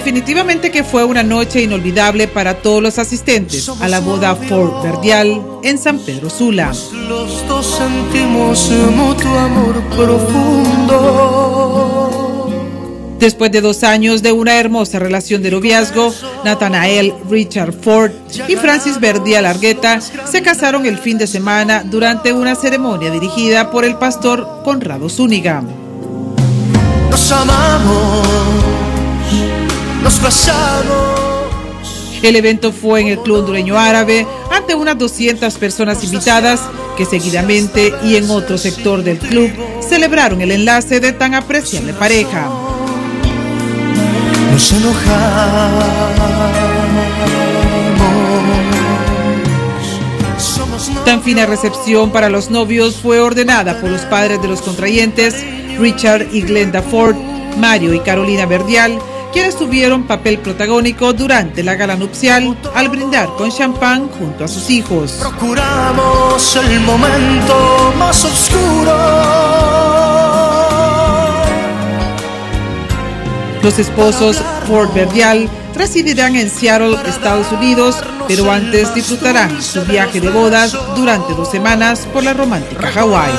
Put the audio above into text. Definitivamente que fue una noche inolvidable para todos los asistentes a la boda Ford Verdial en San Pedro Sula. Los dos sentimos mutuo amor profundo. Después de 2 años de una hermosa relación de noviazgo, Nathanael Richard Ford y Francis Verdial Largueta se casaron el fin de semana durante una ceremonia dirigida por el pastor Conrado Zúñiga. Nos amamos. Nos pasamos. El evento fue en el Club Hondureño Árabe ante unas 200 personas invitadas que seguidamente y en otro sector del club celebraron el enlace de tan apreciable pareja. Nos enojamos. Tan fina recepción para los novios fue ordenada por los padres de los contrayentes, Richard y Glenda Ford, Mario y Carolina Verdial, quienes tuvieron papel protagónico durante la gala nupcial al brindar con champán junto a sus hijos. Procuramos el momento más oscuro. Los esposos Ford Verdial residirán en Seattle, Estados Unidos, pero antes disfrutarán su viaje de bodas durante 2 semanas por la romántica Hawái.